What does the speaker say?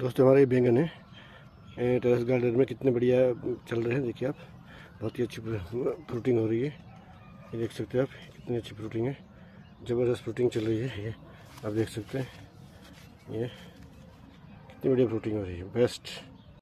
दोस्तों हमारे बैंगन है टेरेस गार्डन में, कितने बढ़िया चल रहे हैं। देखिए आप, बहुत ही अच्छी फ्रूटिंग हो रही है। ये देख सकते हैं आप कितनी अच्छी फ्रूटिंग है, ज़बरदस्त फ्रूटिंग चल रही है। ये आप देख सकते हैं, ये कितनी बढ़िया फ्रूटिंग हो रही है, बेस्ट।